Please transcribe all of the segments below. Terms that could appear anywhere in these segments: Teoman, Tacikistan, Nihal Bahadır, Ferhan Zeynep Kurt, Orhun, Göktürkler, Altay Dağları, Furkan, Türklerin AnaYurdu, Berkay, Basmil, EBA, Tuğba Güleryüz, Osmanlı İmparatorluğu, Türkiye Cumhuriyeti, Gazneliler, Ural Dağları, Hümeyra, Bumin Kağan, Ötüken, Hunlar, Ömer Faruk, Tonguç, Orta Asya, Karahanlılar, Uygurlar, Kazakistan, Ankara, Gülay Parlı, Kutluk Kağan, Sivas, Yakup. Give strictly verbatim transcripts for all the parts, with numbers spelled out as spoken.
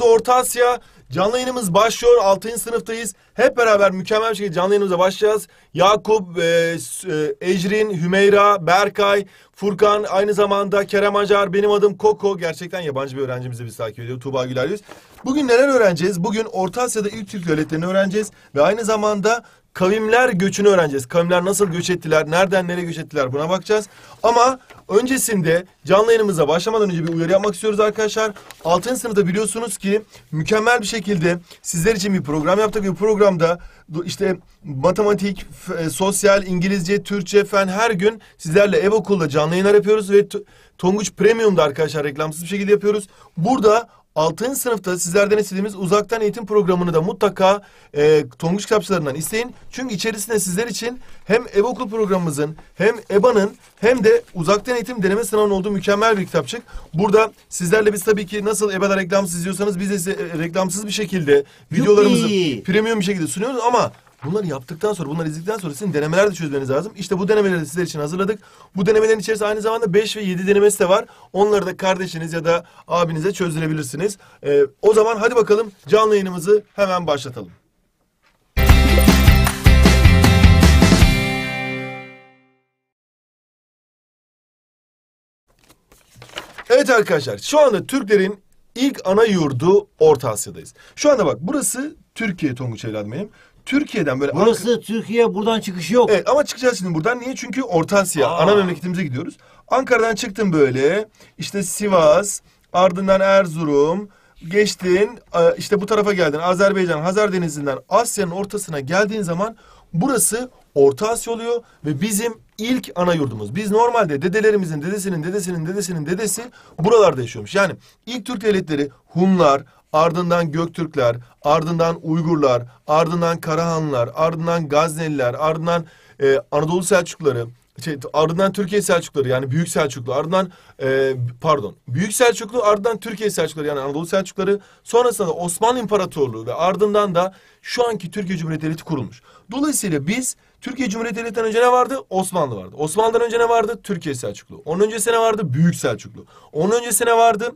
Orta Asya canlı yayınımız başlıyor. altıncı sınıftayız. Hep beraber mükemmel bir şekilde canlı yayınımıza başlayacağız. Yakup, e, Ecrin, Hümeyra, Berkay, Furkan, aynı zamanda Kerem Acar, benim adım Koko. Gerçekten yabancı bir öğrencimiz de bizi takip ediyor. Tuğba Güleryüz. Bugün neler öğreneceğiz? Bugün Orta Asya'da ilk Türk devletlerini öğreneceğiz. Ve aynı zamanda kavimler göçünü öğreneceğiz. Kavimler nasıl göç ettiler, nereden nereye göç ettiler, buna bakacağız. Ama öncesinde canlı yayınımıza başlamadan önce bir uyarı yapmak istiyoruz arkadaşlar. altıncı sınıfta biliyorsunuz ki mükemmel bir şekilde sizler için bir program yaptık. Bu programda işte matematik, sosyal, İngilizce, Türkçe, fen her gün sizlerle E B A okulda canlı yayınlar yapıyoruz. Ve Tonguç Premium'da arkadaşlar reklamsız bir şekilde yapıyoruz. Burada altıncı sınıfta sizlerden istediğimiz uzaktan eğitim programını da mutlaka e, Tonguç kitapçılarından isteyin. Çünkü içerisinde sizler için hem E B A okul programımızın hem E B A'nın hem de uzaktan eğitim deneme sınavının olduğu mükemmel bir kitapçık. Burada sizlerle biz tabii ki nasıl E B A'da reklamsız izliyorsanız biz de size reklamsız bir şekilde videolarımızı Yuki. premium bir şekilde sunuyoruz ama bunları yaptıktan sonra, bunları izledikten sonra sizin denemeler de çözmeniz lazım. İşte bu denemeleri de sizler için hazırladık. Bu denemelerin içerisinde aynı zamanda beş ve yedi denemesi de var. Onları da kardeşiniz ya da abinize çözdürebilirsiniz. Ee, o zaman hadi bakalım canlı yayınımızı hemen başlatalım. Evet arkadaşlar, şu anda Türklerin ilk ana yurdu Orta Asya'dayız. Şu anda bak, burası Türkiye Tonguç evladım benim. Türkiye'den böyle... Burası Ank Türkiye, buradan çıkış yok. Evet ama çıkacağız şimdi buradan. Niye? Çünkü Orta Asya, Aa. ana memleketimize gidiyoruz. Ankara'dan çıktın böyle, işte Sivas, ardından Erzurum, geçtin, işte bu tarafa geldin, Azerbaycan, Hazar Denizi'nden Asya'nın ortasına geldiğin zaman burası Orta Asya oluyor ve bizim ilk ana yurdumuz. Biz normalde dedelerimizin, dedesinin, dedesinin, dedesinin dedesi buralarda yaşıyormuş. Yani ilk Türk devletleri Hunlar, ardından Göktürkler, ardından Uygurlar, ardından Karahanlılar, ardından Gazneliler, ardından e, Anadolu Selçukları, şey, ardından Türkiye Selçukları yani Büyük Selçuklu, ardından e, pardon Büyük Selçuklu, ardından Türkiye Selçukları yani Anadolu Selçukları, sonrasında da Osmanlı İmparatorluğu ve ardından da şu anki Türkiye Cumhuriyeti Devleti kurulmuş. Dolayısıyla biz Türkiye Cumhuriyeti Devleti'nden önce ne vardı? Osmanlı vardı. Osmanlı'dan önce ne vardı? Türkiye Selçuklu. Onun öncesi ne vardı? Büyük Selçuklu. Onun öncesi ne vardı?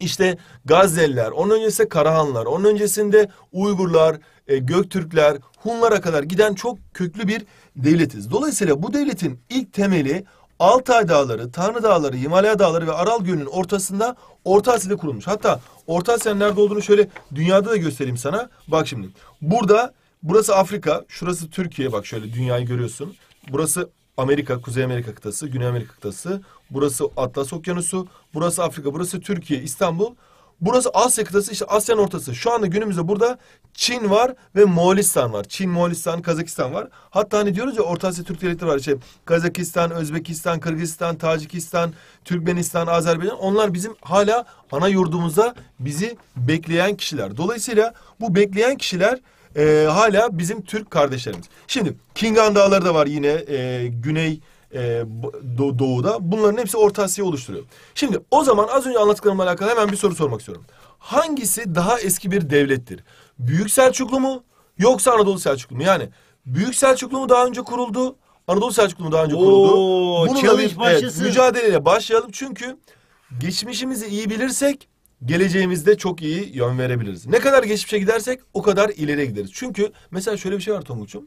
İşte Gazneliler, onun öncesinde Karahanlılar, onun öncesinde Uygurlar, e, Göktürkler, Hunlara kadar giden çok köklü bir devletiz. Dolayısıyla bu devletin ilk temeli Altay Dağları, Tanrı Dağları, Himalaya Dağları ve Aral Gölü'nün ortasında Orta Asya'da kurulmuş. Hatta Orta Asya'nın nerede olduğunu şöyle dünyada da göstereyim sana. Bak şimdi burada, burası Afrika, şurası Türkiye, bak şöyle dünyayı görüyorsun. Burası Amerika, Kuzey Amerika kıtası, Güney Amerika kıtası, burası Atlas Okyanusu, burası Afrika, burası Türkiye, İstanbul, burası Asya kıtası, işte Asya'nın ortası. Şu anda günümüzde burada Çin var ve Moğolistan var. Çin, Moğolistan, Kazakistan var. Hatta hani diyoruz ya Orta Asya Türk devletleri var. İşte Kazakistan, Özbekistan, Kırgızistan, Tacikistan, Türkmenistan, Azerbaycan, onlar bizim hala ana yurdumuzda bizi bekleyen kişiler. Dolayısıyla bu bekleyen kişiler Ee, hala bizim Türk kardeşlerimiz. Şimdi Kingan Dağları da var yine e, güney e, do doğuda. Bunların hepsi Orta Asya'yı oluşturuyor. Şimdi o zaman az önce anlattıklarımla alakalı hemen bir soru sormak istiyorum. Hangisi daha eski bir devlettir? Büyük Selçuklu mu yoksa Anadolu Selçuklu mu? Yani Büyük Selçuklu mu daha önce kuruldu? Anadolu Selçuklu mu daha önce Oo, kuruldu? Bununla bir evet, mücadeleyle başlayalım. Çünkü geçmişimizi iyi bilirsek geleceğimizde çok iyi yön verebiliriz. Ne kadar geçmişe gidersek o kadar ileriye gideriz. Çünkü mesela şöyle bir şey var Tonguç'um.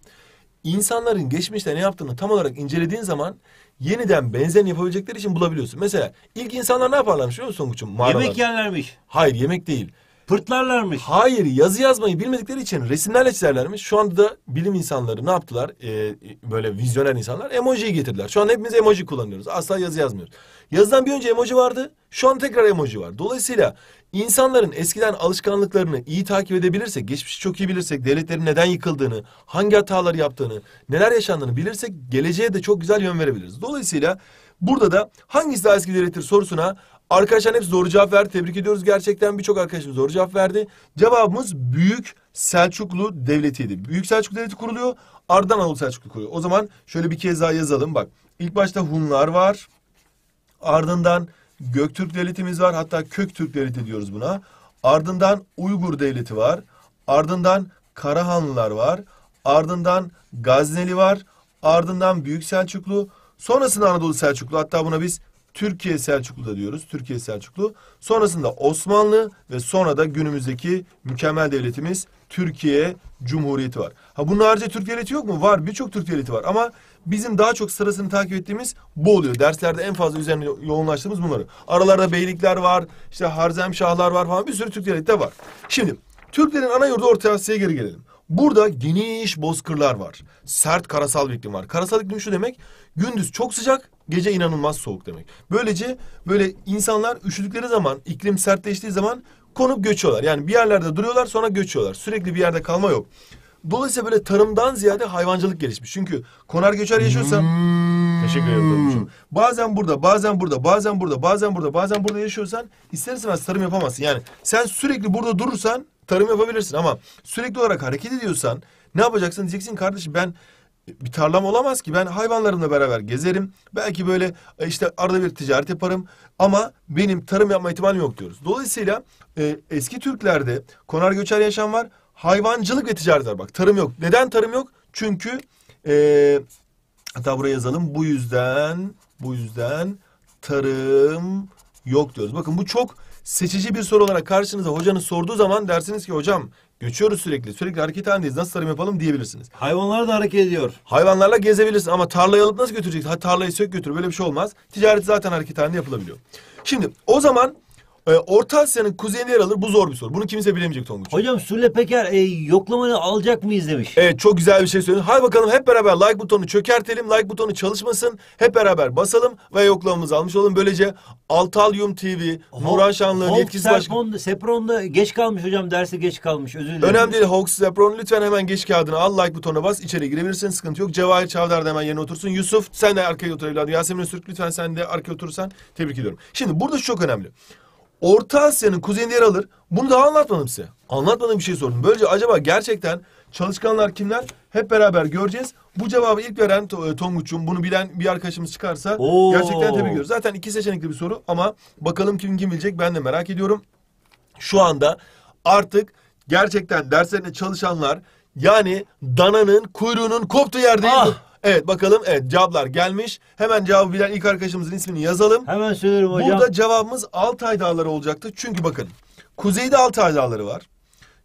İnsanların geçmişte ne yaptığını tam olarak incelediğin zaman yeniden benzerini yapabilecekleri için bulabiliyorsun. Mesela ilk insanlar ne yaparlarmış biliyor musun Tonguç'um? Mağaralar. Yemek yerlermiş. Hayır, yemek değil. Pırtlarlarmış. Hayır, yazı yazmayı bilmedikleri için resimlerle çizerlermiş. Şu anda da bilim insanları ne yaptılar? Ee, böyle vizyoner insanlar emojiyi getirdiler. Şu an hepimiz emoji kullanıyoruz. Asla yazı yazmıyoruz. Yazıdan bir önce emoji vardı. Şu an tekrar emoji var. Dolayısıyla insanların eskiden alışkanlıklarını iyi takip edebilirsek, geçmişi çok iyi bilirsek, devletlerin neden yıkıldığını, hangi hataları yaptığını, neler yaşandığını bilirsek geleceğe de çok güzel yön verebiliriz. Dolayısıyla burada da hangisi daha eski devlettir sorusuna arkadaşlar hepsi doğru cevap verdi. Tebrik ediyoruz gerçekten. Birçok arkadaşımız doğru cevap verdi. Cevabımız Büyük Selçuklu Devleti'ydi. Büyük Selçuklu Devleti kuruluyor. Ardından Anadolu Selçuklu kuruluyor. O zaman şöyle bir kez daha yazalım. Bak ilk başta Hunlar var. Ardından Göktürk Devleti'miz var. Hatta Köktürk Devleti diyoruz buna. Ardından Uygur Devleti var. Ardından Karahanlılar var. Ardından Gazneli var. Ardından Büyük Selçuklu. Sonrasında Anadolu Selçuklu. Hatta buna biz Türkiye Selçuklu da diyoruz. Türkiye Selçuklu. Sonrasında Osmanlı ve sonra da günümüzdeki mükemmel devletimiz Türkiye Cumhuriyeti var. Ha bunun harici Türk devleti yok mu? Var. Birçok Türk devleti var ama bizim daha çok sırasını takip ettiğimiz bu oluyor. Derslerde en fazla üzerine yoğunlaştığımız bunları. Aralarda beylikler var, işte harzemşahlar var falan bir sürü Türk devleti de var. Şimdi Türklerin ana yurdu Orta Asya'ya geri gelelim. Burada geniş bozkırlar var. Sert karasal bir iklim var. Karasal iklim şu demek, gündüz çok sıcak, gece inanılmaz soğuk demek. Böylece böyle insanlar üşüdükleri zaman, iklim sertleştiği zaman konup göçüyorlar. Yani bir yerlerde duruyorlar sonra göçüyorlar. Sürekli bir yerde kalma yok. Dolayısıyla böyle tarımdan ziyade hayvancılık gelişmiş. Çünkü konar göçer yaşıyorsan... Hmm. Teşekkür ederim. Bazen burada, bazen burada, bazen burada, bazen burada, bazen burada yaşıyorsan ister istemez tarım yapamazsın. Yani sen sürekli burada durursan tarım yapabilirsin ama sürekli olarak hareket ediyorsan ne yapacaksın? Diyeceksin kardeşim ben bir tarlam olamaz ki. Ben hayvanlarımla beraber gezerim. Belki böyle işte arada bir ticaret yaparım ama benim tarım yapma ihtimalim yok diyoruz. Dolayısıyla e, eski Türklerde konar göçer yaşam var. Hayvancılık ve ticaret var. Bak tarım yok. Neden tarım yok? Çünkü e, hatta buraya yazalım. Bu yüzden bu yüzden tarım yok diyoruz. Bakın bu çok seçici bir soru olarak karşınıza hocanız sorduğu zaman dersiniz ki hocam göçüyoruz sürekli. Sürekli hareket halindeyiz. Nasıl tarım yapalım diyebilirsiniz. Hayvanlar da hareket ediyor. Hayvanlarla gezebilirsin ama tarlayı alıp nasıl götüreceksin? Ha, tarlayı sök götür. Böyle bir şey olmaz. Ticaret zaten hareket halinde yapılabiliyor. Şimdi o zaman e, Orta Asya'nın kuzeyinde yer alır. Bu zor bir soru. Bunu kimse bilemeyecek Tonguç. Hocam Sule Peker e, yoklamanı alacak mıyız demiş. Evet çok güzel bir şey söyledin. Hadi bakalım hep beraber like butonu çökertelim. Like butonu çalışmasın. Hep beraber basalım ve yoklamamızı almış olalım. Böylece Altalyum T V, Murat Şanlı'nın yetkisi başkanı. Sepron'da geç kalmış hocam, dersi geç kalmış. Özür dilerim. Önemli değil Hawks Sepron. Lütfen hemen geç kağıdını al, like butonuna bas. İçeri girebilirsin, sıkıntı yok. Cevahir Çavdar da hemen yerine otursun. Yusuf sen de arkaya otur evladım. Yasemin Öztürk lütfen sen de arkaya oturursan tebrik ediyorum. Şimdi burada şu çok önemli. Orta Asya'nın kuzeyinde yer alır. Bunu daha anlatmadım size. Anlatmadığım bir şey sordum. Böylece acaba gerçekten çalışkanlar kimler? Hep beraber göreceğiz. Bu cevabı ilk veren Tonguç'un, bunu bilen bir arkadaşımız çıkarsa Oo. gerçekten tebrik ediyoruz. Zaten iki seçenekli bir soru ama bakalım kim kim bilecek, ben de merak ediyorum. Şu anda artık gerçekten derslerine çalışanlar, yani dananın kuyruğunun koptuğu yerdeyiz. Ah. Evet bakalım, evet cevaplar gelmiş. Hemen cevabı bilen ilk arkadaşımızın ismini yazalım. Hemen söylerim hocam. Burada cevabımız Altay Dağları olacaktı. Çünkü bakın kuzeyde Altay Dağları var.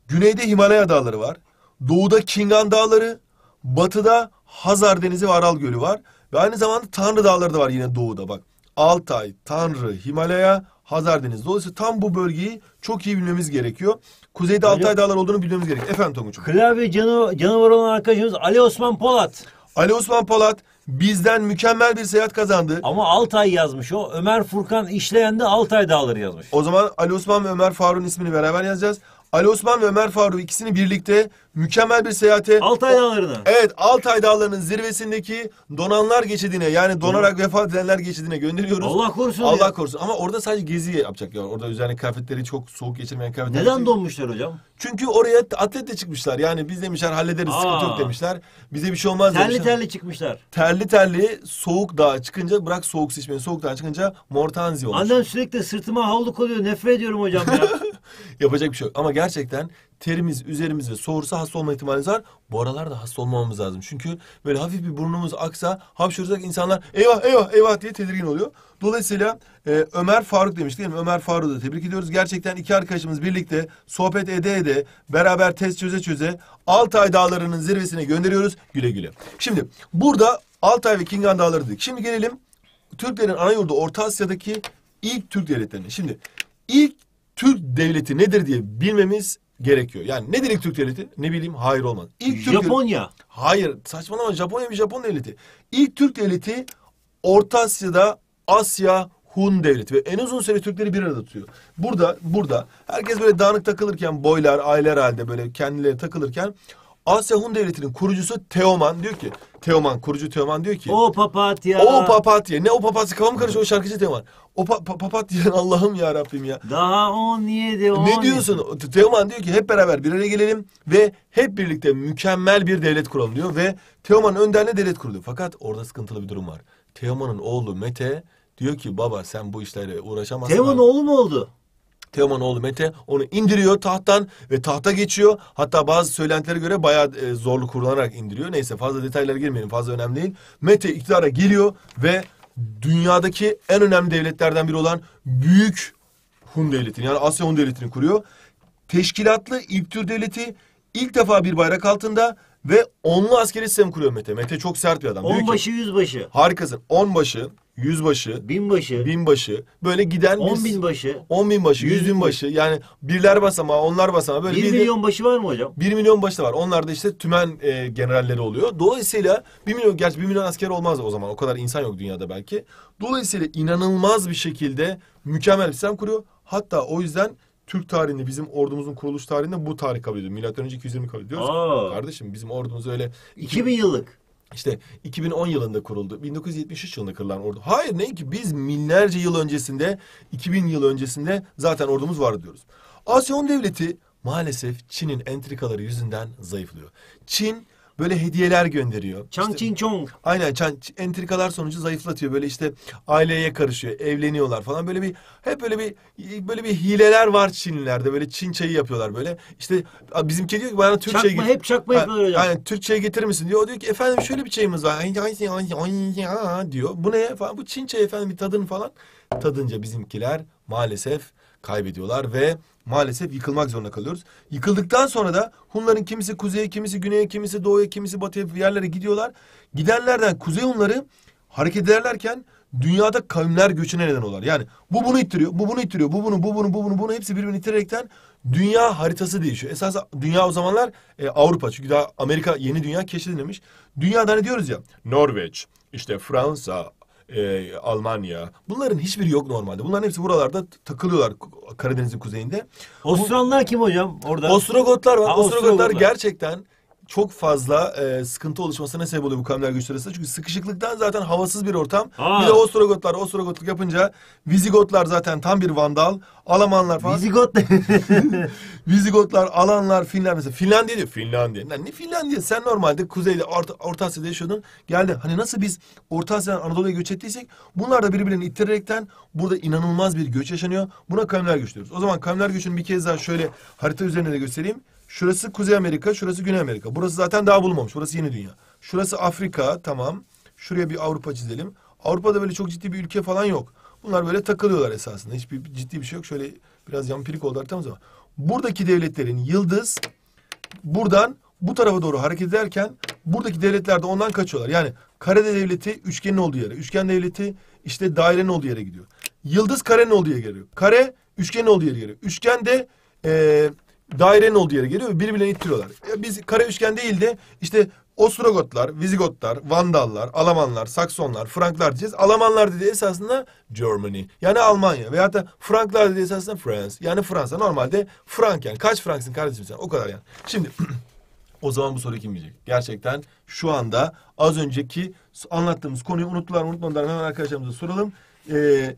Güneyde Himalaya Dağları var. Doğuda Kingan Dağları, batıda Hazar Denizi ve Aral Gölü var. Ve aynı zamanda Tanrı Dağları da var yine doğuda bak. Altay, Tanrı, Himalaya, Hazar Denizi. Dolayısıyla tam bu bölgeyi çok iyi bilmemiz gerekiyor. Kuzeyde Altay Ali... Dağları olduğunu bilmemiz gerekiyor. Efendim Tonguç'um. Klavye canav canavar olan arkadaşımız Ali Osman Polat. Ali Osman Polat bizden mükemmel bir seyahat kazandı. Ama Altay yazmış o. Ömer Furkan İşleyen de Altay Dağları yazmış. O zaman Ali Osman ve Ömer Faruk'un ismini beraber yazacağız. Ali Osman ve Ömer Faruk ikisini birlikte mükemmel bir seyahate... Altay Dağları'na. Evet, Altay Dağları'nın zirvesindeki donanlar geçidine, yani donarak vefat edenler geçidine gönderiyoruz. Allah korusun. Allah ya. korusun. Ama orada sadece gezi yapacak ya. Orada üzerine kıyafetleri çok soğuk geçirmeyen kıyafetler... Neden geçecek. donmuşlar hocam? Çünkü oraya atletle çıkmışlar. Yani biz demişler hallederiz, Aa. sıkıntı yok demişler. Bize bir şey olmaz terli demişler. Terli terli çıkmışlar. Terli terli soğuk dağa çıkınca, bırak soğuk şişmeyi, soğuk dağa çıkınca mortanzi olmuş. Annem sürekli sırtıma havlu koyuyor. Nefret ediyorum hocam ya. Yapacak bir şey yok. Ama gerçekten terimiz üzerimiz ve soğursa hasta olma ihtimalimiz var. Bu aralarda hasta olmamamız lazım. Çünkü böyle hafif bir burnumuz aksa, hapşırırsak insanlar eyvah eyvah eyvah diye tedirgin oluyor. Dolayısıyla e, Ömer Faruk demiş değil mi? Ömer Faruk'u da tebrik ediyoruz. Gerçekten iki arkadaşımız birlikte sohbet ede ede, beraber test çöze çöze Altay Dağları'nın zirvesine gönderiyoruz. Güle güle. Şimdi burada Altay ve Kingan Dağları dedik. Şimdi gelelim Türklerin ana yurdu Orta Asya'daki ilk Türk devletlerine. Şimdi ilk Türk devleti nedir diye bilmemiz gerekiyor. Yani nedir ilk Türk devleti? Ne bileyim, hayır olmaz. İlk Türk Japonya. Devleti... Hayır, saçmalama, Japonya bir Japon devleti. İlk Türk devleti Orta Asya'da Asya Hun devleti ve en uzun süre Türkleri bir arada tutuyor. Burada, burada herkes böyle dağınık takılırken, boylar, aileler halde böyle kendileri takılırken Asya Hun devletinin kurucusu Teoman diyor ki, Teoman, kurucu Teoman diyor ki... O papatya! O papatya! Ne o papatya? Kafam karışıyor, o şarkıcı Teoman. O pa pa papatya, Allah'ım ya Rabbim ya. Daha on yedi, on Ne diyorsun? Teoman diyor ki hep beraber bir araya gelelim ve hep birlikte mükemmel bir devlet kuralım diyor. Ve Teoman önderliğinde devlet kurdu. Fakat orada sıkıntılı bir durum var. Teoman'ın oğlu Mete diyor ki baba sen bu işlerle uğraşamazsın. Teoman oğlu mu oldu? Teoman oğlu Mete onu indiriyor tahttan ve tahta geçiyor. Hatta bazı söylentilere göre bayağı e, zorlu kullanarak indiriyor. Neyse fazla detaylara girmeyelim, fazla önemli değil. Mete iktidara geliyor ve dünyadaki en önemli devletlerden biri olan Büyük Hun Devleti'ni, yani Asya Hun Devleti'ni kuruyor. Teşkilatlı İptür Devleti ilk defa bir bayrak altında ve onlu askeri sistem kuruyor Mete. Mete çok sert bir adam. Onbaşı, yüzbaşı. Harikasın. Onbaşı, yüzbaşı, binbaşı, binbaşı, böyle giden on bin başı, on bin başı, yüz bin başı, yani birler basamağı, onlar basamağı. Böyle bir, bir milyon başı var mı hocam? Bir milyon başı da var. Onlar da işte tümen e, generalleri oluyor. Dolayısıyla bir milyon, gerçi bir milyon asker olmaz o zaman. O kadar insan yok dünyada belki. Dolayısıyla inanılmaz bir şekilde mükemmel bir sistem kuruyor. Hatta o yüzden Türk tarihinde bizim ordumuzun kuruluş tarihinde bu tarih kabul ediyor. Milattan önce iki yüz yirmi kabul ediyoruz. Aa. Kardeşim bizim ordumuz öyle iki bin yıllık. İşte iki bin on yılında kuruldu. bin dokuz yüz yetmiş üç yılında kurulan ordu. Hayır, ne ki biz binlerce yıl öncesinde, iki bin yıl öncesinde zaten ordumuz vardı diyoruz. Asya Hun Devleti maalesef Çin'in entrikaları yüzünden zayıflıyor. Çin böyle hediyeler gönderiyor. Çan işte, Çin Çong. Aynen, çan, entrikalar sonucu zayıflatıyor. Böyle işte aileye karışıyor, evleniyorlar falan. Böyle bir hep böyle bir böyle bir hileler var Çinlilerde. Böyle Çin çayı yapıyorlar böyle. İşte bizimki diyor ki bana Türkçe'ye getir. Çakma hep çakma yapıyorlar hocam. Aynen, Türkçe'ye getirir misin diyor. O diyor ki efendim şöyle bir çayımız var. diyor. Bu ne falan. Bu Çin çayı efendim, bir tadın falan. Tadınca bizimkiler maalesef kaybediyorlar ve maalesef yıkılmak zorunda kalıyoruz. Yıkıldıktan sonra da Hunların kimisi kuzeye, kimisi güneye, kimisi doğuya, kimisi batıya yerlere gidiyorlar. Gidenlerden Kuzey Hunları hareket ederlerken dünyada kavimler göçüne neden oluyorlar. Yani bu bunu ittiriyor, bu bunu ittiriyor, bu bunu, bu bunu, bu bunu, bunu hepsi birbirini ittirerekten dünya haritası değişiyor. Esas dünya o zamanlar e, Avrupa, çünkü daha Amerika, yeni dünya keşfedilmemiş. Dünyada ne diyoruz ya? Norveç, işte Fransa, Ee, Almanya. Bunların hiçbiri yok normalde. Bunların hepsi buralarda takılıyorlar, Karadeniz'in kuzeyinde. Osmanlılar kim hocam orada? Ostrogotlar var. Ha, Ostrogotlar, Ostrogotlar gerçekten çok fazla e, sıkıntı oluşmasına sebep oluyor bu kavimler göçleri arasında. Çünkü sıkışıklıktan zaten havasız bir ortam. Aa. Bir de Ostrogotlar Ostrogotluk yapınca Vizigotlar zaten tam bir vandal. Alamanlar falan. Vizigotlar. Vizigotlar, Alanlar, Finler mesela. Finlandiya diyor. Finlandiya. Yani ne Finlandiya? Sen normalde Kuzey'de, Orta, Orta Asya'da yaşıyordun. Geldi. Hani nasıl biz Orta Asya'dan Anadolu'ya göç ettiysek bunlar da birbirlerini ittirerekten burada inanılmaz bir göç yaşanıyor. Buna kavimler göç diyoruz. O zaman kavimler göçünü bir kez daha şöyle harita üzerine de göstereyim. Şurası Kuzey Amerika, şurası Güney Amerika. Burası zaten daha bulunmamış. Burası yeni dünya. Şurası Afrika, tamam. Şuraya bir Avrupa çizelim. Avrupa'da böyle çok ciddi bir ülke falan yok. Bunlar böyle takılıyorlar esasında. Hiçbir ciddi bir şey yok. Şöyle biraz yampirik oldu artık ama buradaki devletlerin yıldız buradan bu tarafa doğru hareket ederken buradaki devletler de ondan kaçıyorlar. Yani karede devleti üçgenin olduğu yere, üçgen devleti işte dairenin olduğu yere gidiyor. Yıldız karenin olduğu yere geliyor. Kare üçgenin olduğu yere geliyor. Üçgen de ee, dairenin olduğu yere geliyor ve birbirlerini ittiriyorlar. E biz kare üçgen değil de işte Ostrogotlar, Vizigotlar, Vandallar, Alamanlar, Saksonlar, Franklar diyeceğiz. Alamanlar dediği esasında Germany, yani Almanya, veyahut da Franklar dediği esasında France, yani Fransa. Normalde Frank, yani kaç Frank'sın kardeşim sen, o kadar yani. Şimdi o zaman bu soruyu kim bilecek? Gerçekten şu anda az önceki anlattığımız konuyu unuttular mı unutmadılar mı, hemen arkadaşlarımıza soralım. Ee,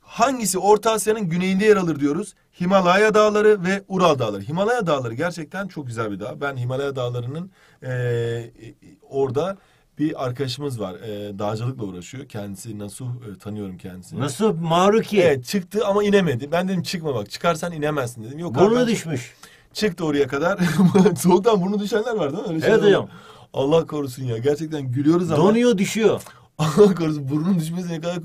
hangisi Orta Asya'nın güneyinde yer alır diyoruz? Himalaya Dağları ve Ural Dağları. Himalaya Dağları gerçekten çok güzel bir dağ. Ben Himalaya Dağları'nın e, orada bir arkadaşımız var. E, dağcılıkla uğraşıyor. Kendisi Nasuh, e, tanıyorum kendisini. Nasuh Maruki. Evet, çıktı ama inemedi. Ben dedim çıkma bak, çıkarsan inemezsin dedim. Yok, burnu düşmüş. Çıktı oraya kadar. Soğuktan burnu düşenler var değil mi? Öyle evet hocam. Allah korusun ya, gerçekten gülüyoruz ama. Donuyor, düşüyor. Allah korusun, burnun düşmesi ne kadar...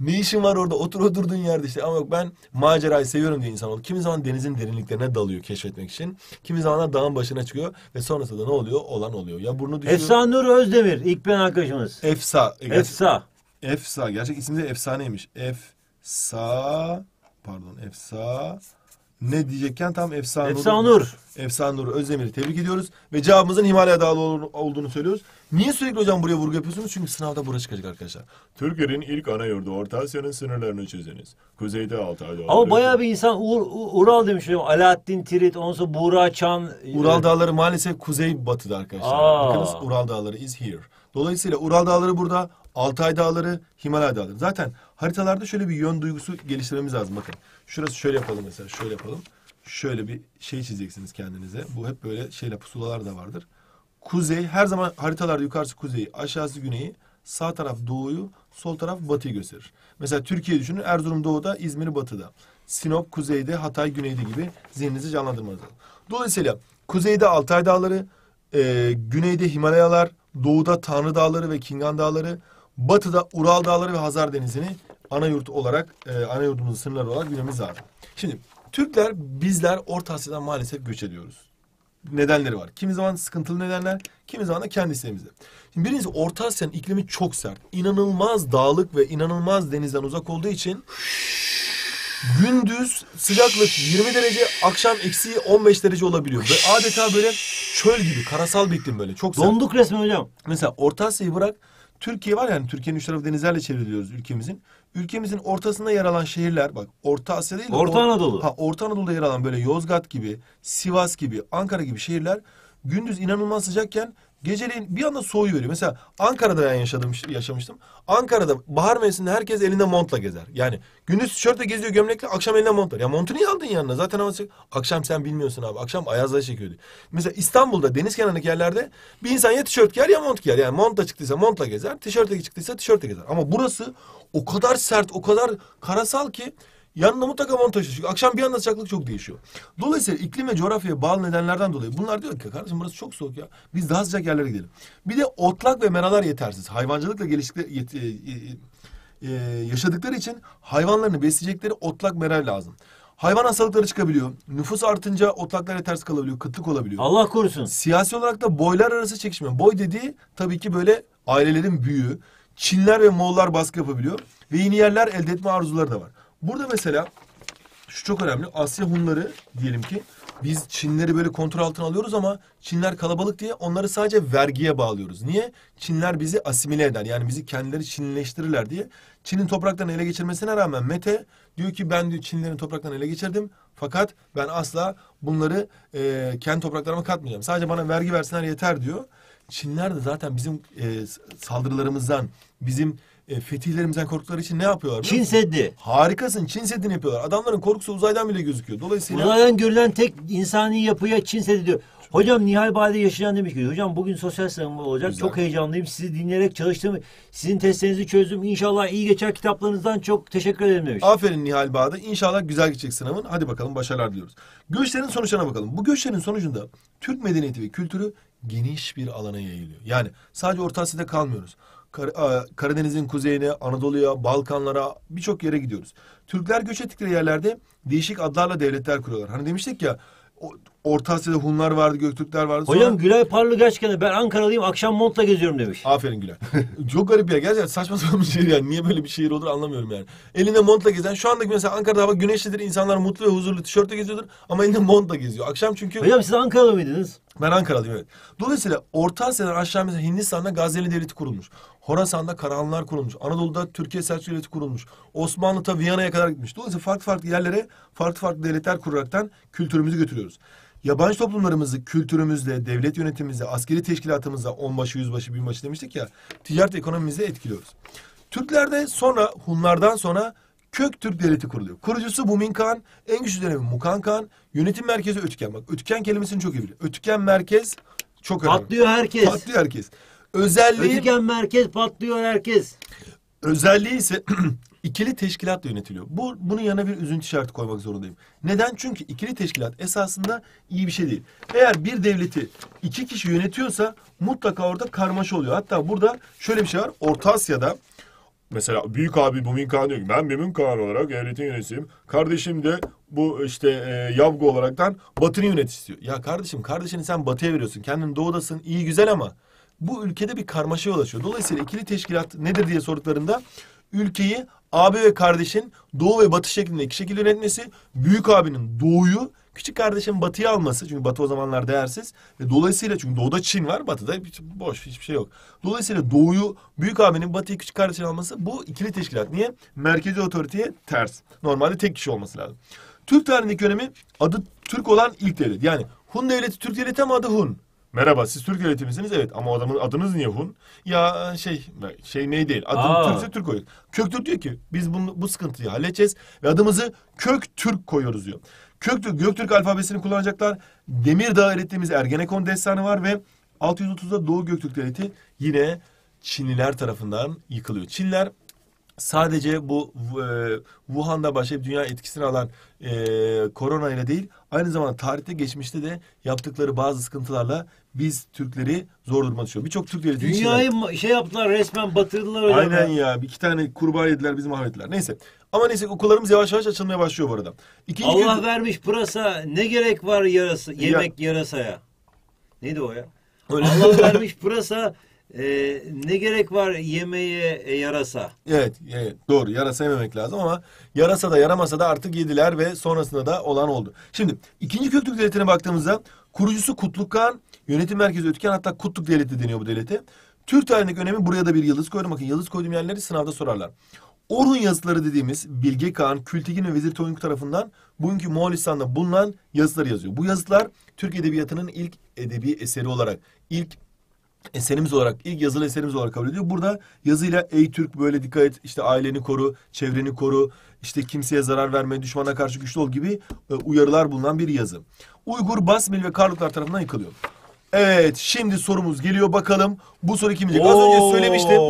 Ne işin var orada? Otur oturduğun yerde işte. Ama yok, ben macerayı seviyorum diye insan oldu. Kimi zaman denizin derinliklerine dalıyor keşfetmek için. Kimi zaman da dağın başına çıkıyor. Ve sonrasında ne oluyor? Olan oluyor. Ya burnu düşüyor. Efsanur Özdemir. İlk ben arkadaşımız. Efsa. E, Efsa. Efsa. Gerçek ismi de efsaneymiş. Efsa... Pardon. Efsa... Ne diyecekken tam Efsanur. Efsanur. Efsanur Özdemir'i tebrik ediyoruz. Ve cevabımızın Himalaya Dağlı olduğunu söylüyoruz. Niye sürekli hocam buraya vurgu yapıyorsunuz? Çünkü sınavda burası çıkacak arkadaşlar. Türklerin ilk ana yurdu Orta Asya'nın sınırlarını çiziniz. Kuzeyde Altay Dağları. Ama bayağı bir insan Ur, Ural demiş hocam. Alaaddin Tirit, ondan sonra Buğra Çan. Ural evet. Dağları maalesef kuzey batıda arkadaşlar. Aa. Bakınız Ural Dağları is here. Dolayısıyla Ural Dağları burada. Altay Dağları, Himalaya Dağları. Zaten haritalarda şöyle bir yön duygusu geliştirmemiz lazım. Bakın şurası şöyle yapalım mesela. Şöyle yapalım. Şöyle bir şey çizeceksiniz kendinize. Bu hep böyle şeyle, pusulalar da vardır. Kuzey, her zaman haritalarda yukarısı kuzeyi, aşağısı güneyi, sağ taraf doğuyu, sol taraf batıyı gösterir. Mesela Türkiye'yi düşünün. Erzurum doğuda, İzmir batıda. Sinop kuzeyde, Hatay güneyde gibi zihninizi canlandırmanız lazım. Dolayısıyla kuzeyde Altay Dağları, e, güneyde Himalayalar, doğuda Tanrı Dağları ve Kingan Dağları, batıda Ural Dağları ve Hazar Denizi'ni ana yurt olarak, e, ana yurdumuzun sınırları olarak bilmemiz lazım. Şimdi Türkler, bizler Orta Asya'dan maalesef göç ediyoruz. Nedenleri var. Kimi zaman sıkıntılı nedenler, kimi zaman da kendi isteğimizde. Şimdi birincisi, Orta Asya'nın iklimi çok sert. İnanılmaz dağlık ve inanılmaz denizden uzak olduğu için gündüz sıcaklık yirmi derece, akşam eksiği on beş derece olabiliyor. Ve adeta böyle çöl gibi, karasal bir iklim böyle. Çok sert. Donduk resmen hocam. Mesela Orta Asya'yı bırak, Türkiye var yani, Türkiye'nin üç tarafı denizlerle çevriliyoruz ülkemizin. Ülkemizin ortasında yer alan şehirler, bak Orta Asya değil de Orta or Anadolu. Ha, Orta Anadolu'da yer alan böyle Yozgat gibi, Sivas gibi, Ankara gibi şehirler gündüz inanılmaz sıcakken geceleyin bir anda soğuyuveriyor. Mesela Ankara'da ben yaşadım, yaşamıştım. Ankara'da bahar mevsiminde herkes elinde montla gezer. Yani gündüz tişörtle geziyor, gömlekle, akşam elinde montla. Ya montu niye aldın yanına? Zaten hava sıcak. Akşam sen bilmiyorsun abi. Akşam ayazla çekiyordu. Mesela İstanbul'da deniz kenarındaki yerlerde bir insan ya tişört giyer ya mont giyer. Yani montla çıktıysa montla gezer, tişörtle çıktıysa tişörtle gezer. Ama burası o kadar sert, o kadar karasal ki yanında mutlaka mont taşıyor. Çünkü akşam bir anda sıcaklık çok değişiyor. Dolayısıyla iklim ve coğrafyaya bağlı nedenlerden dolayı bunlar diyor ki kardeşim burası çok soğuk ya. Biz daha sıcak yerlere gidelim. Bir de otlak ve meralar yetersiz. Hayvancılıkla geliştikleri, e, e, yaşadıkları için hayvanlarını besleyecekleri otlak meral lazım. Hayvan hastalıkları çıkabiliyor. Nüfus artınca otlaklar yetersiz kalabiliyor. Kıtlık olabiliyor. Allah korusun. Siyasi olarak da boylar arası çekişme. Boy dediği tabii ki böyle ailelerin büyüğü. Çinler ve Moğollar baskı yapabiliyor. Ve yeni yerler elde etme arzuları da var. Burada mesela şu çok önemli. Asya Hunları diyelim ki biz Çinleri böyle kontrol altına alıyoruz ama Çinler kalabalık diye onları sadece vergiye bağlıyoruz. Niye? Çinler bizi asimile eder. Yani bizi kendileri Çinleştirirler diye. Çin'in topraklarını ele geçirmesine rağmen Mete diyor ki ben diyor Çinlerin topraklarını ele geçirdim. Fakat ben asla bunları e, kendi topraklarıma katmayacağım. Sadece bana vergi versinler yeter diyor. Çinler de zaten bizim e, saldırılarımızdan, bizim E, fetihlerimizden korktukları için ne yapıyorlar? Çin Seddi. Harikasın. Çin Seddi'ni yapıyorlar. Adamların korkusu uzaydan bile gözüküyor. Dolayısıyla uzaydan görülen tek insani yapıya Çin Seddi diyor. Hocam Nihal Bahadır Yaşayan demiş ki hocam bugün sosyal sınavım olacak. Güzel. Çok heyecanlıyım. Sizi dinleyerek çalıştım. Sizin testlerinizi çözdüm. İnşallah iyi geçer, kitaplarınızdan çok teşekkür ederim demiş. Aferin Nihal Bahadır. İnşallah güzel geçecek sınavın. Hadi bakalım başarılar diliyoruz. Göçlerin sonuçlarına bakalım. Bu göçlerin sonucunda Türk medeniyeti ve kültürü geniş bir alana yayılıyor. Yani sadece Orta Asya'da kalmıyoruz. Kar Karadeniz'in kuzeyine, Anadolu'ya, Balkanlara birçok yere gidiyoruz. Türkler göç ettikleri yerlerde değişik adlarla devletler kuruyorlar. Hani demiştik ya Orta Asya'da Hunlar vardı, Göktürkler vardı. Sonra... Hocam Gülay Parlı gerçekten ben Ankaralıyım akşam montla geziyorum demiş. Aferin Gülay. Çok garip ya gerçekten saçma sapan bir şehir yani. Niye böyle bir şehir olur anlamıyorum yani. Elinde montla gezen şu andaki mesela Ankara'da hava güneşlidir, insanlar mutlu ve huzurlu tişörtle geziyordur ama elinde montla geziyor. Akşam çünkü... Hocam siz Ankaralı mıydınız? Ben Ankaralıyım evet. Dolayısıyla Orta Asya'dan aşağı mesela Hindistan'da Gazneli Devleti kurulmuş. Horasan'da Karahanlılar kurulmuş. Anadolu'da Türkiye Selçuklu Devleti kurulmuş. Osmanlı ta Viyana'ya kadar gitmiş. Dolayısıyla farklı farklı yerlere farklı farklı devletler kuraraktan kültürümüzü götürüyoruz. Yabancı toplumlarımızı kültürümüzle, devlet yönetimimizle, askeri teşkilatımızla onbaşı, yüzbaşı, binbaşı demiştik ya, ticaret ekonomimizle etkiliyoruz. Türklerde sonra, Hunlardan sonra Göktürk Devleti kuruluyor. Kurucusu Bumin Kağan, en güçlü dönemi Mukan Kağan, yönetim merkezi Ötüken. Bak Ötüken kelimesini çok iyi biliyor. Ötüken merkez çok önemli. Patlıyor herkes. Patlıyor herkes. Özelliği... Ötüken merkez patlıyor herkes. Özelliği ise... İkili teşkilatla yönetiliyor. Bu, bunun yanına bir üzüntü işareti koymak zorundayım. Neden? Çünkü ikili teşkilat esasında iyi bir şey değil. Eğer bir devleti iki kişi yönetiyorsa mutlaka orada karmaşa oluyor. Hatta burada şöyle bir şey var. Orta Asya'da mesela büyük abi Bumin Kağan diyor ki ben Bumin Kağan olarak devletin yöneticiyim. Kardeşim de bu işte e, Yavgu olaraktan Batı'nı yönet istiyor. Ya kardeşim kardeşini sen Batı'ya veriyorsun. Kendin doğudasın iyi güzel ama bu ülkede bir karmaşa yol açıyor. Dolayısıyla ikili teşkilat nedir diye sorduklarında ülkeyi abi ve kardeşin doğu ve batı şeklinde iki şekilde yönetmesi, büyük abinin doğuyu, küçük kardeşin batıyı alması. Çünkü batı o zamanlar değersiz. Ve dolayısıyla çünkü doğuda Çin var, batıda boş hiçbir şey yok. Dolayısıyla doğuyu, büyük abinin batıyı küçük kardeşin alması bu ikili teşkilat. Niye? Merkezi otoriteye ters. Normalde tek kişi olması lazım. Türk tarihindeki önemi adı Türk olan ilk devlet. Yani Hun devleti Türk devleti ama adı Hun. Merhaba siz Türk devleti misiniz? Evet ama adamın adınız niye Hun? Ya şey şey ney değil. Adını Türkse Türk koyuyoruz. Göktürk diyor ki biz bunu, bu sıkıntıyı halledeceğiz ve adımızı Göktürk koyuyoruz diyor. Göktürk, Göktürk alfabesini kullanacaklar. Demirdağ erittiğimiz Ergenekon destanı var ve altı yüz otuzda Doğu Göktürk devleti yine Çinliler tarafından yıkılıyor. Çinler sadece bu e, Wuhan'da başlayıp dünya etkisini alan e, korona ile değil, aynı zamanda tarihte geçmişte de yaptıkları bazı sıkıntılarla biz Türkleri zor duruma düşüyor. Birçok Türkleri dünyayı şeyler... şey yaptılar, resmen batırdılar. Öyle aynen mi? Ya. Bir iki tane kurbağa yediler, bizi mahvettiler. Neyse. Ama neyse, okullarımız yavaş yavaş açılmaya başlıyor bu arada. İkinci Allah gün... vermiş pırasa, ne gerek var yarası, yemek ya... yarasaya. Neydi o ya? Öyle. Allah vermiş pırasa, Ee, ne gerek var yemeğe e, yarasa? Evet, evet, doğru. Yarasa yememek lazım ama yarasa da yaramasa da artık yediler ve sonrasında da olan oldu. Şimdi ikinci Göktürk Devleti'ne baktığımızda kurucusu Kutluk Kağan, yönetim merkezi Ötüken, hatta Kutluk Devleti deniyor bu devlete. Türk tarihindeki önemi, buraya da bir yıldız koydum. Bakın yıldız koyduğum yerleri sınavda sorarlar. Orhun yazıtları dediğimiz Bilge Kağan, Kültigin ve Vezir Tonguk tarafından bugünkü Moğolistan'da bulunan yazıtları yazıyor. Bu yazıtlar Türk Edebiyatı'nın ilk edebi eseri olarak, ilk eserimiz olarak, ilk yazılı eserimiz olarak kabul ediyor. Burada yazıyla ey Türk böyle dikkat et, işte aileni koru, çevreni koru, işte kimseye zarar verme, düşmana karşı güçlü ol gibi uyarılar bulunan bir yazı. Uygur, Basmil ve Karluklar tarafından yıkılıyor. Evet, şimdi sorumuz geliyor, bakalım bu soru kimecek? Az önce söylemiştim,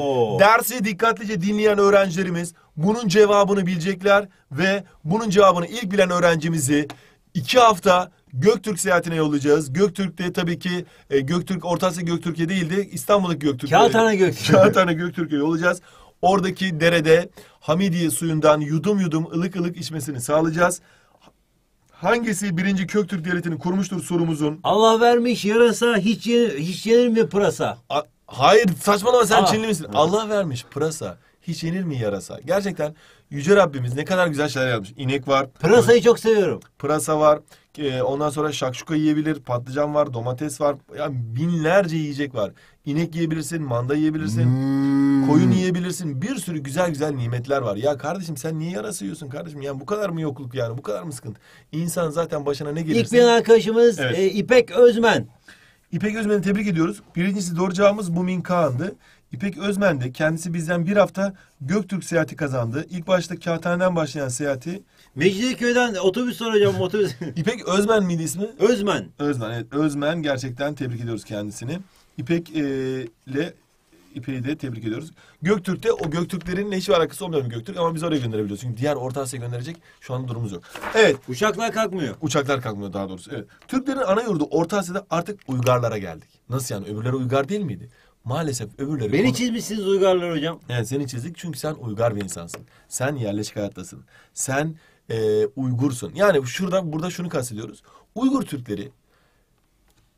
dersi dikkatlice dinleyen öğrencilerimiz bunun cevabını bilecekler ve bunun cevabını ilk bilen öğrencimizi iki hafta Göktürk seyahatine yollayacağız. Göktürk'te tabii ki e, Göktürk Orta Asya Göktürk'e değil de İstanbul'daki Göktürk'e. Kağıthane Göktürk'e. Kağıthane Göktürk'e yollayacağız. Oradaki derede Hamidiye suyundan yudum yudum ılık ılık içmesini sağlayacağız. Hangisi birinci Göktürk devletini kurmuştur sorumuzun? Allah vermiş yarasa, hiç yenir, hiç yenir mi pırasa? A Hayır, saçmalama sen. Aa, Çinli misin? Evet. Allah vermiş pırasa, hiç yenir mi yarasa? Gerçekten Yüce Rabbimiz ne kadar güzel şeyler yapmış. İnek var. Pırasayı öyle, çok seviyorum. Pırasa var. Ee, ondan sonra şakşuka yiyebilir. Patlıcan var. Domates var. Yani binlerce yiyecek var. İnek yiyebilirsin. Manda yiyebilirsin. Hmm. Koyun yiyebilirsin. Bir sürü güzel güzel nimetler var. Ya kardeşim sen niye yarasa yiyorsun kardeşim? Yani bu kadar mı yokluk yani? Bu kadar mı sıkıntı? İnsan zaten başına ne gelirse... İlk bir arkadaşımız evet. e, İpek Özmen. İpek Özmen'i tebrik ediyoruz. Birincisi doğru cevabımız Bumin Kağan'dı. İpek Özmen de kendisi bizden bir hafta Göktürk seyahati kazandı. İlk başta Kağıthane'den başlayan seyahati... Mecidiyeköy'den otobüs soracağım, otobüs. İpek Özmen miydi ismi? Özmen. Özmen, evet. Özmen, gerçekten tebrik ediyoruz kendisini. İpek e, ile İpek'i de tebrik ediyoruz. Göktürk'te o Göktürklerin hiçbir alakası olmuyor Göktürk ama biz oraya gönderebiliyoruz. Çünkü diğer Orta Asya'ya gönderecek şu anda durumumuz yok. Evet. Uçaklar kalkmıyor. Uçaklar kalkmıyor daha doğrusu. Evet. Türklerin ana yurdu Orta Asya'da artık Uygarlara geldik. Nasıl yani? Öbürleri Uygar değil miydi? Maalesef öbürleri... Beni konu... çizmişsiniz Uygarlar hocam. Evet, seni çizdik çünkü sen uygar bir insansın. Sen yerleşik hayattasın. Sen e, Uygursun. Yani şurada, burada şunu kastediyoruz. Uygur Türkleri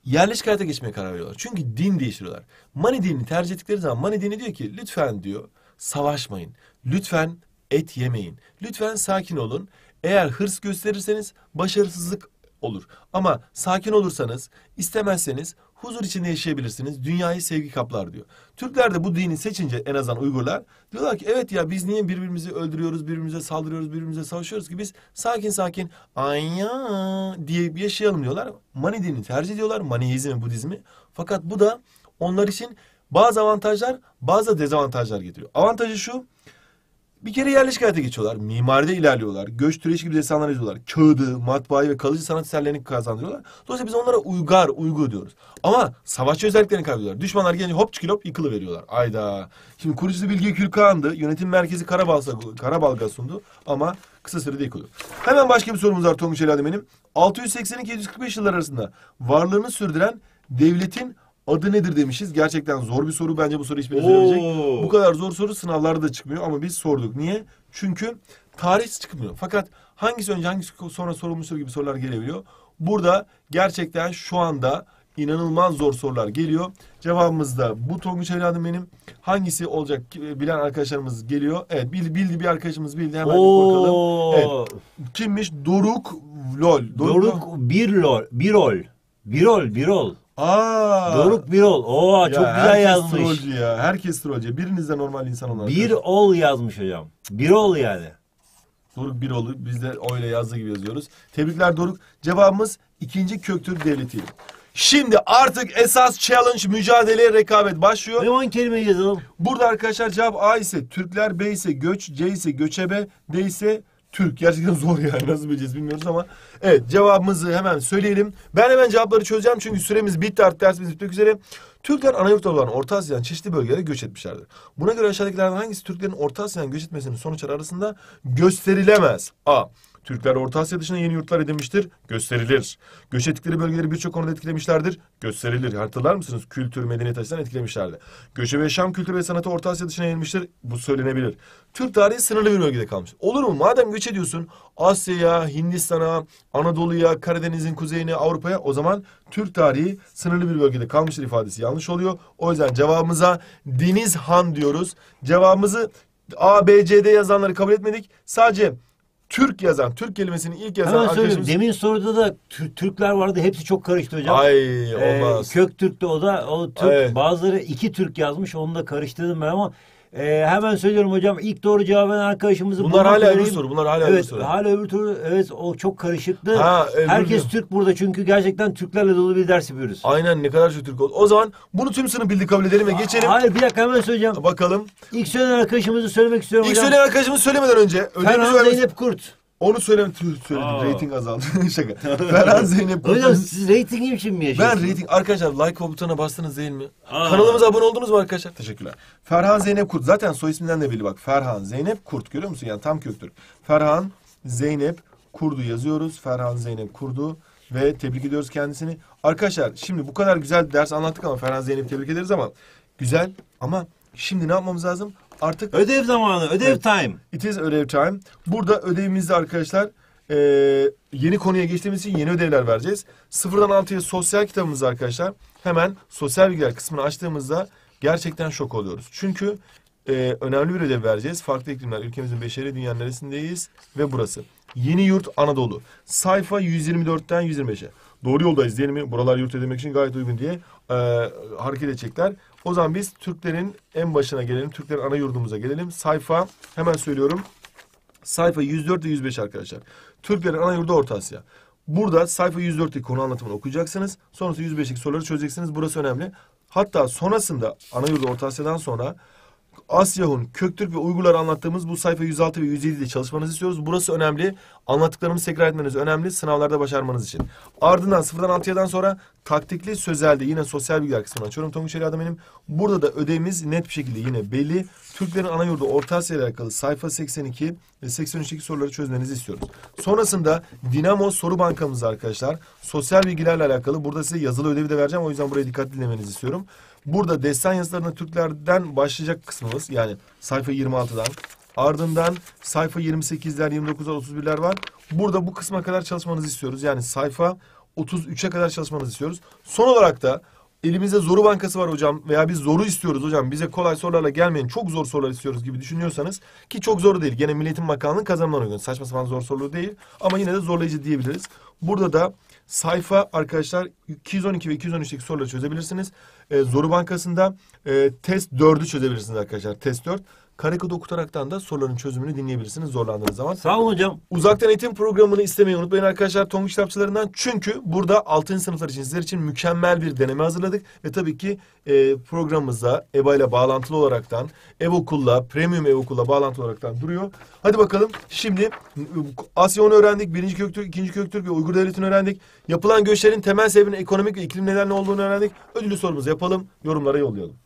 yerleşik hayata geçmeye karar veriyorlar. Çünkü din değiştiriyorlar. Mani dinini tercih ettikleri zaman Mani dini diyor ki lütfen diyor savaşmayın. Lütfen et yemeyin. Lütfen sakin olun. Eğer hırs gösterirseniz başarısızlık olur. Ama sakin olursanız, istemezseniz huzur içinde yaşayabilirsiniz. Dünyayı sevgi kaplar diyor. Türkler de bu dini seçince, en azından Uygurlar diyorlar ki evet ya biz niye birbirimizi öldürüyoruz, birbirimize saldırıyoruz, birbirimize savaşıyoruz ki biz sakin sakin ayya diye yaşayalım diyorlar. Mani dinini tercih ediyorlar. Maniizmi, Budizmi. Fakat bu da onlar için bazı avantajlar, bazı dezavantajlar getiriyor. Avantajı şu. Bir kere yerleşik hayata geçiyorlar. Mimaride ilerliyorlar. Göç türeşi gibi desenler yazıyorlar. Kağıdı, matbaayı ve kalıcı sanat eserlerini kazandırıyorlar. Dolayısıyla biz onlara uygar, uygu diyoruz. Ama savaşçı özelliklerini kaybediyorlar. Düşmanlar gelince hop çıkılıp yıkılıveriyorlar. Ayda. Şimdi kurucusu Bilge Kürkan'dı. Yönetim merkezi Karabalga sundu. Ama kısa sürede yıkılıyor. Hemen başka bir sorumuz var Tonguç Elade benim. altı yüz seksen iki yedi yüz kırk beş yıllar arasında varlığını sürdüren devletin adı nedir demişiz. Gerçekten zor bir soru. Bence bu soru hiçbiriniz bilemeyecek. Bu kadar zor soru sınavlarda da çıkmıyor ama biz sorduk. Niye? Çünkü tarih çıkmıyor. Fakat hangisi önce hangisi sonra sorulmuştur gibi sorular gelebiliyor. Burada gerçekten şu anda inanılmaz zor sorular geliyor. Cevabımız da bu Tonguç evladım benim. Hangisi olacak bilen arkadaşlarımız geliyor. Evet bildi, bildi bir arkadaşımız bildi. Hemen bakalım. Evet. Kimmiş? Doruk Lol. Doruk, Doruk Birol. Birol. Birol. Birol. Aa, Doruk Birol. Oo, çok güzel yazmış. Herkes trollcü ya. Herkes trollcü. Biriniz de normal insan olan. Birol yazmış hocam. Birol yani. Doruk Birol'u biz de öyle yazdığı gibi yazıyoruz. Tebrikler Doruk. Cevabımız ikinci Göktürk Devleti. Şimdi artık esas challenge, mücadele, rekabet başlıyor. Hemen kelimeyi yazalım. Burada arkadaşlar cevap A ise Türkler, B ise göç, C ise göçebe, D ise Türk gerçekten zor yani, nasıl bileceğiz bilmiyoruz ama evet, cevabımızı hemen söyleyelim. Ben hemen cevapları çözeceğim çünkü süremiz bitti, artık dersimiz bitmek üzere. Türkler Anayurt'ta olan Orta Asya'nın çeşitli bölgelere göç etmişlerdir. Buna göre aşağıdakilerden hangisi Türklerin Orta Asya'nın göç etmesinin sonuçları arasında gösterilemez? A. Türkler Orta Asya dışında yeni yurtlar edinmiştir. Gösterilir. Göç ettikleri bölgeleri birçok konuda etkilemişlerdir. Gösterilir. Hatırlar mısınız? Kültür, medeniyet açısından etkilemişlerdi. Göçebe yaşam kültürü ve sanatı Orta Asya dışına yayılmıştır. Bu söylenebilir. Türk tarihi sınırlı bir bölgede kalmış. Olur mu? Madem göç ediyorsun Asya'ya, Hindistan'a, Anadolu'ya, Karadeniz'in kuzeyine, Avrupa'ya, o zaman Türk tarihi sınırlı bir bölgede kalmıştır ifadesi yanlış oluyor. O yüzden cevabımıza Deniz Han diyoruz. Cevabımızı A, B, C'de yazanları kabul etmedik. Sadece Türk yazan, Türk kelimesini ilk yazan hemen arkadaşımız... Demin soruda da Türkler vardı. Hepsi çok karıştı hocam. Ay olmaz. Ee, Göktürk'te o da o Türk. Ay. Bazıları iki Türk yazmış. Onu da karıştırdım ben ama e, hemen söylüyorum hocam. İlk doğru cevap veren arkadaşımızı... Bunlar hala öbür soru. Bunlar hala evet, öbür soru. Hala öbür soru. Evet, o çok karışıktı. Ha, herkes Türk burada çünkü gerçekten Türklerle dolu bir ders yapıyoruz. Aynen, ne kadar çok Türk oldu. O zaman bunu tüm sınıf bildi kabul edelim ve geçelim. Hayır, bir dakika hemen söyleyeceğim. Bakalım. İlk söyleyen arkadaşımızı söylemek istiyorum İlk hocam. İlk söyleyen arkadaşımızı söylemeden önce... Ferhan Zeynep Kurt. Onu söylemek söyledim. Rating azaldı. Şaka. Ferhan Zeynep Kurt. Hocam siz ratingim için mi yaşıyorsunuz? Ben rating... Arkadaşlar like butonuna bastınız değil mi? Aa. Kanalımıza abone oldunuz mu arkadaşlar? Teşekkürler. Ferhan Zeynep Kurt. Zaten soy isminden de belli bak. Ferhan Zeynep Kurt. Görüyor musun? Yani tam Göktürk. Ferhan Zeynep Kurdu yazıyoruz. Ferhan Zeynep Kurdu. Ve tebrik ediyoruz kendisini. Arkadaşlar şimdi bu kadar güzel ders anlattık ama Ferhan Zeynep'i tebrik ederiz ama güzel ama şimdi ne yapmamız lazım? Artık ödev zamanı, ödev evet. time. It is ödev time. Burada ödevimizde arkadaşlar e, yeni konuya geçtiğimiz için yeni ödevler vereceğiz. Sıfırdan altıya sosyal kitabımız arkadaşlar. Hemen sosyal bilgiler kısmını açtığımızda gerçekten şok oluyoruz. Çünkü e, önemli bir ödev vereceğiz. Farklı iklimler, ülkemizin beşeri dünyanın neresindeyiz ve burası. Yeni yurt Anadolu. Sayfa yüz yirmi dörtten yüz yirmi beşe. Doğru yoldayız değil mi? Buralar yurt edinmek için gayet uygun diye e, hareket edecekler. O zaman biz Türklerin en başına gelelim. Türklerin ana yurdumuza gelelim. Sayfa hemen söylüyorum. Sayfa yüz dört ve yüz beş arkadaşlar. Türklerin ana yurdu Orta Asya. Burada sayfa yüz dörtteki konu anlatımını okuyacaksınız. Sonrasında yüz beşteki soruları çözeceksiniz. Burası önemli. Hatta sonrasında ana yurdu Orta Asya'dan sonra Asya, Hun, Göktürk ve Uygurlar anlattığımız bu sayfa yüz altı ve yüz yedide çalışmanızı istiyoruz. Burası önemli. Anlattıklarımızı tekrar etmeniz önemli. Sınavlarda başarmanız için. Ardından sıfırdan altıyadan sonra taktikli sözelde yine sosyal bilgiler kısmını açıyorum. Tonguç Ali adam benim. Burada da ödevimiz net bir şekilde yine belli. Türklerin Anayurdu Orta Asya ile alakalı sayfa seksen iki ve seksen üçteki soruları çözmenizi istiyoruz. Sonrasında Dinamo soru bankamız arkadaşlar. Sosyal bilgilerle alakalı. Burada size yazılı ödevi de vereceğim. O yüzden buraya dikkatli dinlemenizi istiyorum. Burada destan yazılarına Türklerden başlayacak kısmımız yani sayfa yirmi altıdan ardından sayfa yirmi sekizler, yirmi dokuzlar, otuz birler var. Burada bu kısma kadar çalışmanızı istiyoruz. Yani sayfa otuz üçe kadar çalışmanızı istiyoruz. Son olarak da elimizde zoru bankası var hocam veya biz zoru istiyoruz hocam. Bize kolay sorularla gelmeyin, çok zor sorular istiyoruz gibi düşünüyorsanız ki çok zor değil. Gene Milli Eğitim Bakanlığı'nın kazanımlarına göre saçma sapan zor soruları değil ama yine de zorlayıcı diyebiliriz. Burada da sayfa arkadaşlar iki yüz on iki ve iki yüz on üçteki soruları çözebilirsiniz. Ee, Zoru Bankası'nda e, test dördü çözebilirsiniz arkadaşlar. Test dört. Karekodu okutaraktan da soruların çözümünü dinleyebilirsiniz zorlandığınız zaman. Sağ olun hocam. Uzaktan eğitim programını istemeyi unutmayın arkadaşlar Tonguç kitapçılarından. Çünkü burada altıncı sınıflar için sizler için mükemmel bir deneme hazırladık. Ve tabii ki e, programımızda E B A ile bağlantılı olaraktan, ev okulla, premium ev okulla bağlantılı olaraktan duruyor. Hadi bakalım şimdi Asya onu öğrendik. Birinci Göktürk, ikinci Göktürk ve Uygur Devleti'ni öğrendik. Yapılan göçlerin temel sebebinin ekonomik ve iklim nedenli olduğunu öğrendik. Ödüllü sorumuzu yapalım, yorumlara yollayalım.